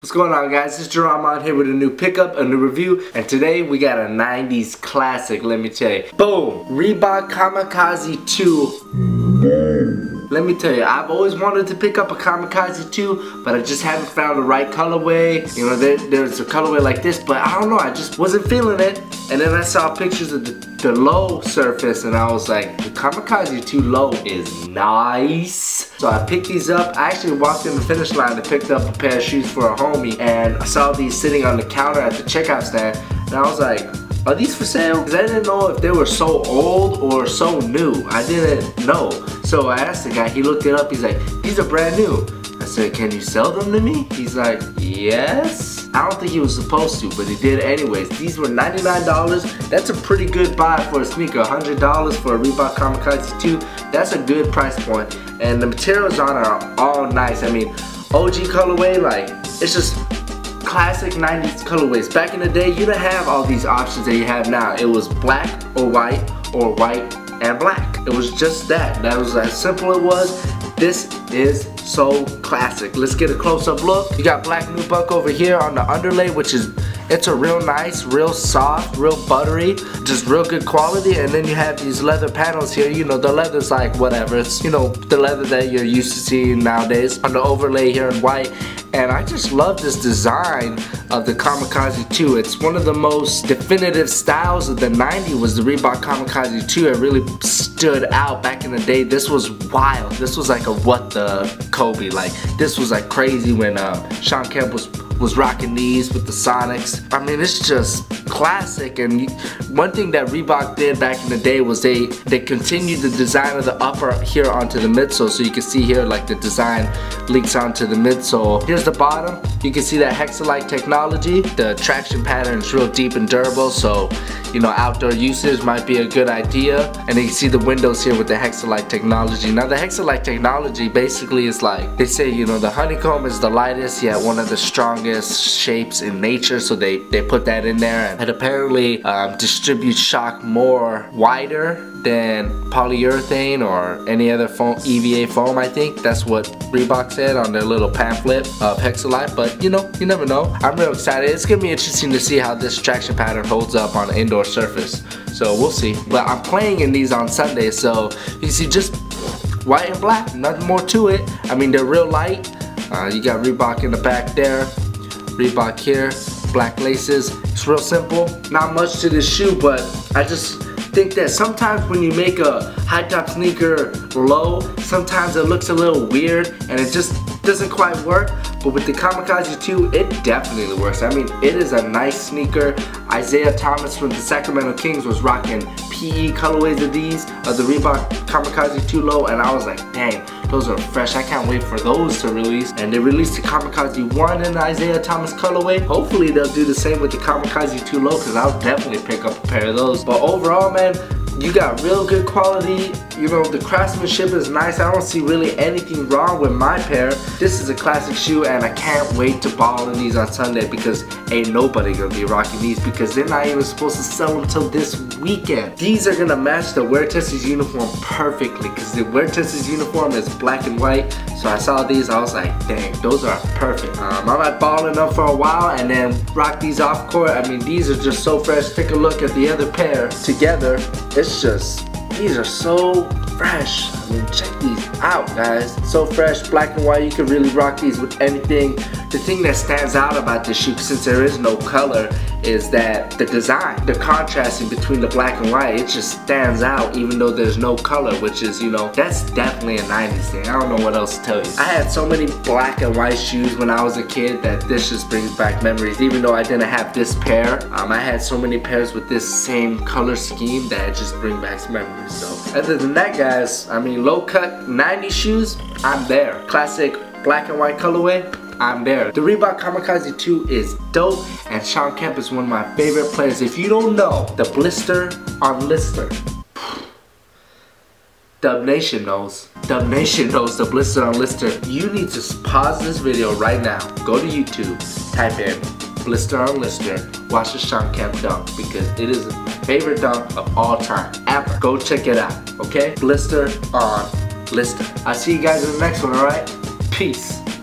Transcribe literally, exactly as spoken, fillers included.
What's going on, guys? It's JAHRONMON here with a new pickup, a new review, and today we got a nineties classic, let me tell you. Boom! Reebok Kamikaze two. Let me tell you, I've always wanted to pick up a Kamikaze two, but I just haven't found the right colorway. You know, there, there's a colorway like this, but I don't know, I just wasn't feeling it. And then I saw pictures of the, the low surface, and I was like, the Kamikaze two low is nice. So I picked these up. I actually walked in the Finish Line and picked up a pair of shoes for a homie, and I saw these sitting on the counter at the checkout stand, and I was like, are these for sale? Because I didn't know if they were so old or so new. I didn't know. So I asked the guy, he looked it up, he's like, these are brand new. I said, can you sell them to me? He's like, yes. I don't think he was supposed to, but he did anyways. These were ninety-nine dollars. That's a pretty good buy for a sneaker. one hundred dollars for a Reebok Kamikaze two. That's a good price point. And the materials on are all nice. I mean, O G colorway, like, it's just classic nineties colorways. Back in the day, you didn't have all these options that you have now. It was black or white or white and black. It was just that. That was as simple it was. This is so classic. Let's get a close-up look. You got black Nubuck over here on the underlay, which is, it's a real nice, real soft, real buttery, just real good quality. And then you have these leather panels here. You know, the leather's like whatever. It's, you know, the leather that you're used to seeing nowadays on the overlay here in white. And I just love this design of the Kamikaze two. It's one of the most definitive styles of the nineties was the Reebok Kamikaze two. It really stood out back in the day. This was wild. This was like a what the Kobe. Like, this was like crazy when uh, Sean Kemp was was rocking these with the Sonics. I mean, it's just classic. And one thing that Reebok did back in the day was they they continued the design of the upper here onto the midsole. So you can see here, like, the design leaks onto the midsole. Here's the bottom. You can see that hexalite technology. The traction pattern is real deep and durable, so, you know, outdoor usage might be a good idea. And you can see the windows here with the hexalite technology. Now, the hexalite technology basically is like, they say, you know, the honeycomb is the lightest yet one of the strongest shapes in nature, so they, they put that in there. And it apparently um, distributes shock more wider than polyurethane or any other foam, E V A foam, I think. That's what Reebok said on their little pamphlet of hexalite, but, you know, you never know. I'm real excited. It's gonna be interesting to see how this traction pattern holds up on an indoor surface. So we'll see. But I'm playing in these on Sunday, so you see just white and black, nothing more to it. I mean, they're real light. Uh, you got Reebok in the back there, Reebok here, black laces. It's real simple. Not much to this shoe, but I just think that sometimes when you make a high top sneaker low, sometimes it looks a little weird and it just doesn't quite work. But with the Kamikaze two, it definitely works. I mean, it is a nice sneaker. Isaiah Thomas from the Sacramento Kings was rocking P E colorways of these, of the Reebok Kamikaze two low, and I was like, dang, those are fresh. I can't wait for those to release. And they released the Kamikaze one in the Isaiah Thomas colorway. Hopefully they'll do the same with the Kamikaze two low, because I'll definitely pick up a pair of those. But overall, man, you got real good quality. You know, the craftsmanship is nice. I don't see really anything wrong with my pair. This is a classic shoe, and I can't wait to ball in these on Sunday, because ain't nobody gonna be rocking these, because they're not even supposed to sell them till this weekend. These are gonna match the Wear Tester's uniform perfectly, because the Wear Tester's uniform is black and white. So I saw these, I was like, dang, those are perfect. Um, I might ball in them for a while and then rock these off court. I mean, these are just so fresh. Take a look at the other pair together. It's just, these are so fresh. I mean, check these out, guys. So fresh, black and white. You can really rock these with anything. The thing that stands out about this shoe, since there is no color, is that the design, the contrasting between the black and white, it just stands out even though there's no color, which is, you know, that's definitely a nineties thing. I don't know what else to tell you. I had so many black and white shoes when I was a kid that this just brings back memories. Even though I didn't have this pair, um, I had so many pairs with this same color scheme that it just brings back memories. So other than that, guys, I mean, low cut nineties shoes, I'm there. Classic black and white colorway, I'm there. The Reebok Kamikaze two is dope, and Sean Kemp is one of my favorite players. If you don't know, the Blister on Lister. Dub Nation knows. Dub Nation knows the Blister on Lister. You need to pause this video right now. Go to YouTube, type in Blister on Lister, watch the Sean Kemp dunk because it is my favorite dunk of all time, ever. Go check it out, okay? Blister on Lister. I'll see you guys in the next one, alright? Peace.